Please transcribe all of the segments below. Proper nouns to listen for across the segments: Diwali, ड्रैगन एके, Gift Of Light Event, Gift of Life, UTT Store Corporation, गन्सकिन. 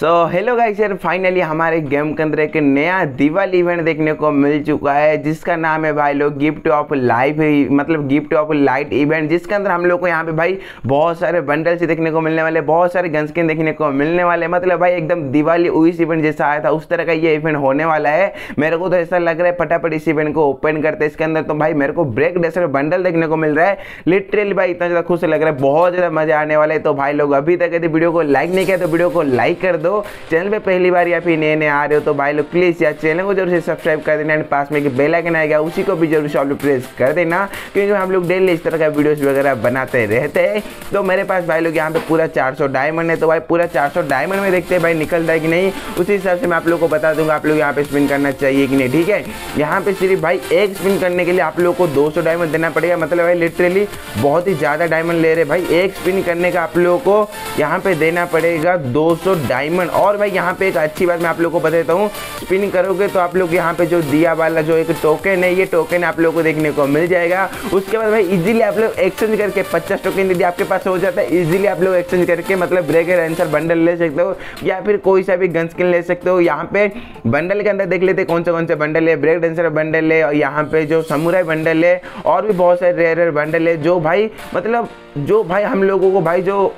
सो hello guys यार, finally हमारे game के अंदर एक नया दिवाली इवेंट देखने को मिल चुका है जिसका नाम है भाई लोग गिफ्ट ऑफ लाइफ, मतलब गिफ्ट ऑफ लाइट इवेंट, जिसके अंदर हम लोग को यहाँ पे भाई बहुत सारे बंडल्स देखने को मिलने वाले, बहुत सारे गन्सकिन देखने को मिलने वाले। मतलब भाई एकदम दिवाली उस इवेंट जैसा आया था उस तरह का ये इवेंट होने वाला है। मेरे को तो ऐसा लग रहा है फटाफट इस इवेंट को ओपन करते हैं। इसके अंदर तो भाई मेरे को ब्रेक डेंसर बंडल देखने को मिल रहा है। लिटरली भाई इतना ज़्यादा खुश लग रहा है, बहुत ज़्यादा मजा आने वाला है। तो भाई लोग अभी तक यदि वीडियो को लाइक नहीं किया तो वीडियो को लाइक कर दो। चैनल पे पहली बार या फिर नए नए आ रहे हो तो भाई लोग प्लीज यार चैनल को जरूर से सब्सक्राइब कर देना एंड पास में एक बेल आइकन आएगा उसी को भी जरूर से आप लोग प्रेस कर देना, क्योंकि हम लोग डेली इस तरह का वीडियोस वगैरह बनाते रहते हैं। तो मेरे पास भाई लोग यहाँ पे पूरा 400 डायमंड है, तो भाई पूरा 400 डायमंड में देखते हैं भाई निकलता है कि नहीं। उसी हिसाब से मैं आप लोग को बता दूंगा आप लोग यहाँ पे स्पिन करना चाहिए कि नहीं, ठीक है। यहाँ पे सिर्फ भाई एक स्पिन करने के लिए आप लोग को 200 डायमंड देना पड़ेगा। मतलब भाई लिटरली बहुत ही ज़्यादा डायमंड ले रहे भाई, एक स्पिन करने का आप लोग को यहाँ पे देना पड़ेगा 200 डायमंड। और भाई यहाँ पे एक अच्छी बात मैं आप लोगों को बता देता हूँ, स्पिन करोगे तो आप लोग यहाँ पे जो दिया वाला जो एक टोकन है, ये टोकन आप लोगों को देखने को मिल जाएगा। उसके बाद भाई इजीली आप लोग एक्सचेंज करके 50 टोकन यदि आपके पास हो जाता है, इजीली आप लोग एक्सचेंज करके मतलब ब्रेक एंसर बंडल ले सकते हो या फिर कोई सा भी गन स्किन ले सकते हो। यहाँ पे बंडल के अंदर देख लेते कौन से बंडल है। ब्रेक एंसर बंडल है, यहाँ पे जो समुराई बंडल है और भी बहुत सारे रेयर रेयर बंडल है जो भाई मतलब जो भाई हम लोगों को भाई जो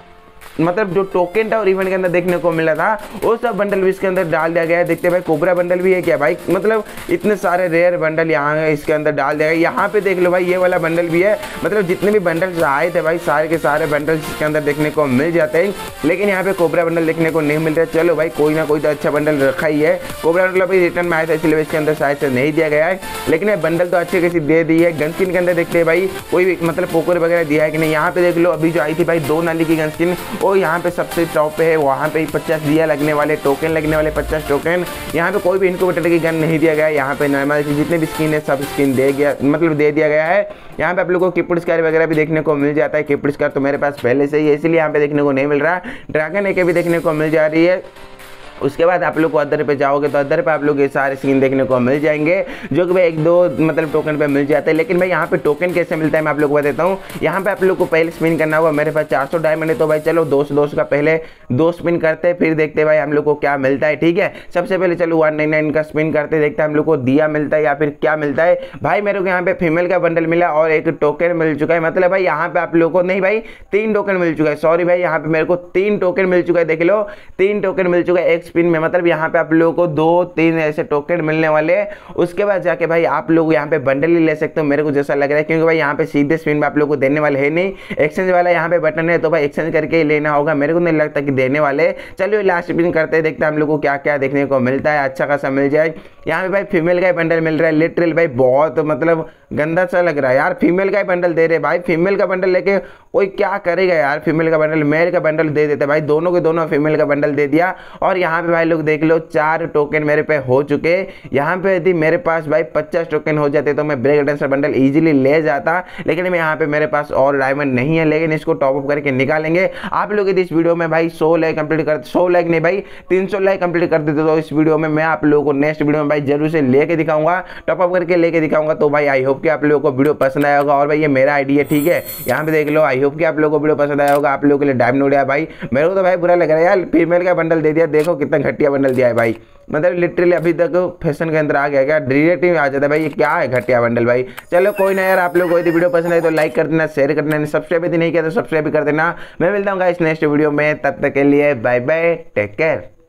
मतलब जो टोकन था और इवेंट के अंदर देखने को मिला था वो सब बंडल भी इसके अंदर डाल दिया गया है। देखते हैं भाई कोबरा बंडल भी है क्या भाई, मतलब इतने सारे रेयर बंडल यहाँ इसके अंदर डाल दिया गया। यहाँ पे देख लो भाई ये वाला बंडल भी है, मतलब जितने भी बंडल्स आए थे भाई सारे के सारे बंडल्स इसके अंदर देखने को मिल जाते हैं, लेकिन यहाँ पे कोबरा बंडल देखने को नहीं मिल रहा। चलो भाई कोई ना कोई तो अच्छा बंडल रखा ही है। कोबरा बंडल भाई रिटर्न में आया था इसलिए इसके अंदर शायद से नहीं दिया गया है, लेकिन बंडल तो अच्छे किसी दे दी है। गन स्किन के अंदर देखते हैं भाई कोई भी मतलब पोकर वगैरह दिया है कि नहीं। यहाँ पे देख लो अभी जो आई थी भाई 2 नाली की गन स्किन, और यहाँ पे सबसे टॉप पे है, वहाँ पे 50 दिया लगने वाले टोकन, लगने वाले 50 टोकन। यहाँ पे कोई भी इनक्यूबेटर की गन नहीं दिया गया है। यहाँ पे नॉर्मल जितने भी स्किन है सब स्किन दे गया, मतलब दे दिया गया है। यहाँ पे आप लोगों को किपड़ स्कार वगैरह भी देखने को मिल जाता है। किपड़ स्कार तो मेरे पास पहले से ही है इसलिए यहाँ पे देखने को नहीं मिल रहा। ड्रैगन एके भी देखने को मिल जा रही है। उसके बाद आप लोग को अदर पे जाओगे तो अदर पे आप लोग ये सारे स्किन देखने को मिल जाएंगे जो कि भाई 1-2 मतलब टोकन पे मिल जाते हैं। लेकिन भाई यहाँ पे टोकन कैसे मिलता है मैं आप लोग को बताता हूँ। यहाँ पे आप लोग को पहले स्पिन करना होगा। मेरे पास 400 डायमंड है तो भाई चलो 200 का पहले 2 स्पिन करते हैं, फिर देखते हैं भाई हम लोग को क्या मिलता है, ठीक है। सबसे पहले चलो 199 का स्पिन करते देखते हैं हम लोग को दिया मिलता है या फिर क्या मिलता है। भाई मेरे को यहाँ पे फीमेल का बंडल मिला और एक टोकन मिल चुका है। मतलब भाई यहाँ पे आप लोग को नहीं भाई 3 टोकन मिल चुका है, सॉरी भाई यहाँ पे मेरे को 3 टोकन मिल चुका है। देख लो 3 टोकन मिल चुका है स्पिन में। मतलब यहाँ पे आप लोगों को 2-3 ऐसे टोकन मिलने वाले, उसके बाद जाके भाई आप लोग यहाँ पे बंडल ही ले सकते हो मेरे को जैसा लग रहा है, क्योंकि भाई यहाँ पे सीधे स्पिन में आप लोगों को देने वाले है नहीं। एक्सचेंज वाला यहाँ पे बटन है तो भाई एक्सचेंज करके ही लेना होगा, मेरे को नहीं लगता कि देने वाले। चलो लास्ट स्पिन करते हैं, देखते हैं हम लोग को क्या क्या देखने को मिलता है, अच्छा खासा मिल जाए। यहाँ पे भाई फीमेल का बंडल मिल रहा है। लिटरल भाई बहुत मतलब गंदा सा लग रहा है यार, फीमेल का बंडल दे रहे भाई। फीमेल का बंडल लेके कोई क्या करेगा यार, फीमेल का बंडल मेल का बंडल दे देते भाई, दोनों के दोनों फीमेल का बंडल दे दिया। और यहाँ पे भाई लोग देख लो 4 टोकन मेरे पे हो चुके। यहाँ पे यदि मेरे पास भाई 50 टोकन हो जाते तो मैं ब्रेक डांसर बंडल इजीली ले जाता, लेकिन मैं यहाँ पे मेरे पास और डायमंड नहीं है, लेकिन इसको टॉपअप करके निकालेंगे। आप लोग यदि इस वीडियो में भाई 100 लाइक कंप्लीट करते, 100 लाइक नहीं भाई 300 लाइक कंप्लीट कर देते तो इस वीडियो में मैं आप लोगों को नेक्स्ट वीडियो में भाई जरूर से लेके दिखाऊंगा, टॉपअप करके लेके दिखाऊंगा। तो भाई आई होप कि आप लोगों को वीडियो पसंद आया होगा। और भाई ये मेरा आइडिया, ठीक है। यहाँ पे देख लो आई होप कि आप लोगों को वीडियो पसंद आया होगा। आप लोगों के लिए डायमंड उड़ाया भाई, मेरे को तो भाई बुरा लग रहा है यार, फीमेल का बंडल दे दिया। देखो कितना घटिया बंडल दिया है भाई, मतलब लिटरली अभी तक फैशन के अंदर आ गया क्या, डायरेक्ट में आ जाता है भाई। ये क्या है घटिया बंडल भाई। चलो कोई ना यार, आप लोग को यदि वीडियो पसंद आए तो लाइक कर देना, शेयर कर देना, सब्सक्राइब यदि नहीं किया तो सब्सक्राइब कर देना। मैं मिलता हूँ इस नेक्स्ट वीडियो में, तब तक के लिए बाय बाय, टेक केयर।